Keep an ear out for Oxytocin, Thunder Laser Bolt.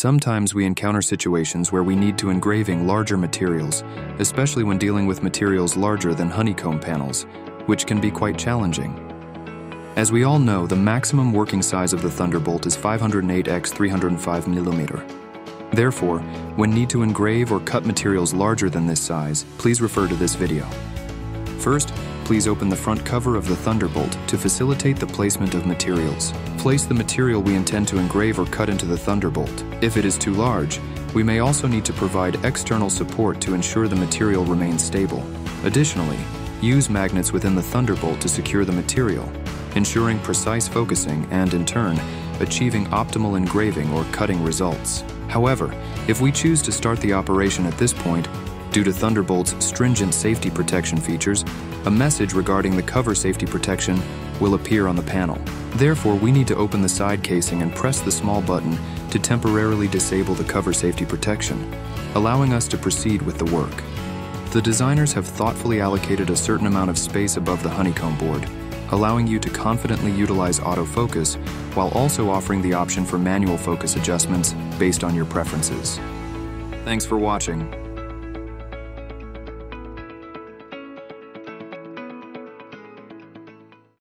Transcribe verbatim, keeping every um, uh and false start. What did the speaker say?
Sometimes we encounter situations where we need to engraving larger materials, especially when dealing with materials larger than honeycomb panels, which can be quite challenging. As we all know, the maximum working size of the Thunder Bolt is five hundred eight by three hundred five millimeters. Therefore, when need to engrave or cut materials larger than this size, please refer to this video. First, please open the front cover of the Thunder Bolt to facilitate the placement of materials. Place the material we intend to engrave or cut into the Thunder Bolt. If it is too large, we may also need to provide external support to ensure the material remains stable. Additionally, use magnets within the Thunder Bolt to secure the material, ensuring precise focusing and, in turn, achieving optimal engraving or cutting results. However, if we choose to start the operation at this point, due to Thunder Bolt's stringent safety protection features, a message regarding the cover safety protection will appear on the panel. Therefore, we need to open the side casing and press the small button to temporarily disable the cover safety protection, allowing us to proceed with the work. The designers have thoughtfully allocated a certain amount of space above the honeycomb board, allowing you to confidently utilize autofocus while also offering the option for manual focus adjustments based on your preferences. Thanks for watching.